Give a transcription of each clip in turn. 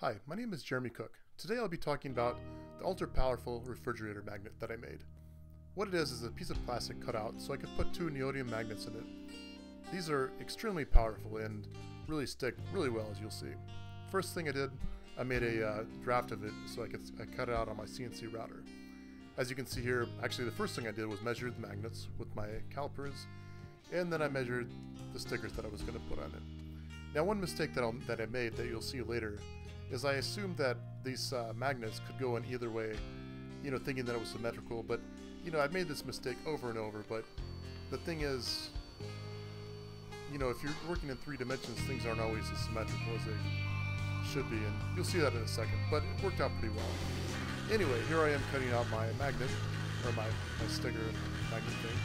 Hi, my name is Jeremy Cook. Today I'll be talking about the ultra-powerful refrigerator magnet that I made. What it is a piece of plastic cut out so I could put two neodymium magnets in it. These are extremely powerful and really stick really well, as you'll see. First thing I did, I made a draft of it so I cut it out on my CNC router. As you can see here, actually the first thing I did was measure the magnets with my calipers, and then I measured the stickers that I was going to put on it. Now one mistake that I made that you'll see later is I assumed that these magnets could go in either way, thinking that it was symmetrical, but I've made this mistake over and over. But the thing is, if you're working in three dimensions, things aren't always as symmetrical as they should be, and you'll see that in a second, but it worked out pretty well. Anyway, here I am cutting out my magnet, or my sticker magnet thing,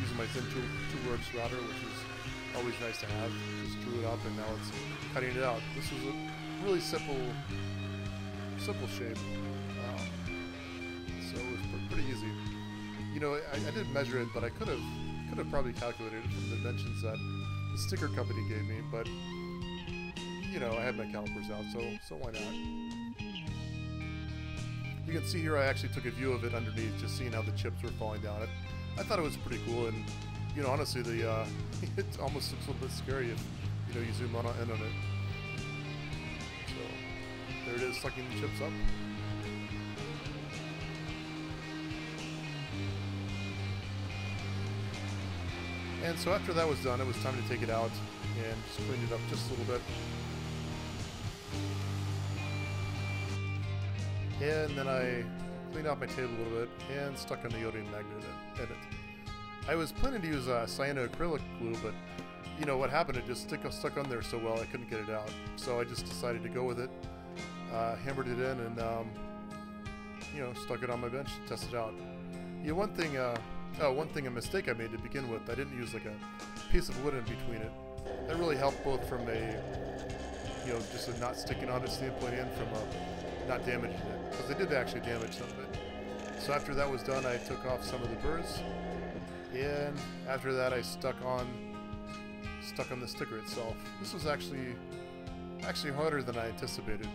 using my Zen Toolworks router, which is always nice to have. Just drew it up and now it's cutting it out. This was a really simple shape, so it was pretty easy. I did measure it, but I could have probably calculated it from the dimensions that the sticker company gave me, but I had my calipers out, so why not? You can see here I actually took a view of it underneath, just seeing how the chips were falling down. I thought it was pretty cool, and honestly, the it almost looks a little bit scary if you zoom in on it. So there it is, sucking the chips up. And so after that was done, it was time to take it out and just clean it up just a little bit. And then I cleaned out my table a little bit and stuck a neodymium magnet in it. I was planning to use cyanoacrylic glue, but what happened, it just stuck on there so well I couldn't get it out. So I just decided to go with it, hammered it in, and stuck it on my bench to test it out. One thing, a mistake I made to begin with, I didn't use like a piece of wood in between it. That really helped both from a, just a not sticking on it standpoint, and from a not damaging it, because I did actually damage some of it. So after that was done, I took off some of the burrs. And after that, I stuck on the sticker itself. This was actually harder than I anticipated.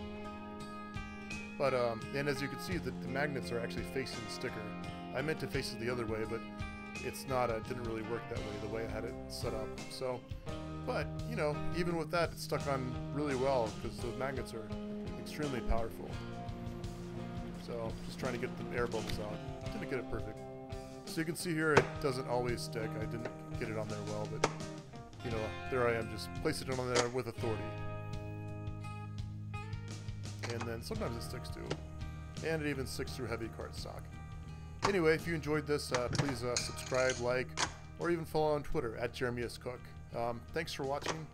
But and as you can see, the magnets are actually facing the sticker. I meant to face it the other way, but it's not. It didn't really work that way, the way I had it set up. So, but even with that, it's stuck on really well because those magnets are extremely powerful. So just trying to get the air bubbles out. Didn't get it perfect. So you can see here, it doesn't always stick. I didn't get it on there well, but there I am, just placing it on there with authority. And then sometimes it sticks too, and it even sticks through heavy cardstock. Anyway, if you enjoyed this, please subscribe, like, or even follow on Twitter @JeremySCook. Thanks for watching,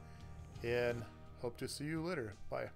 and hope to see you later. Bye.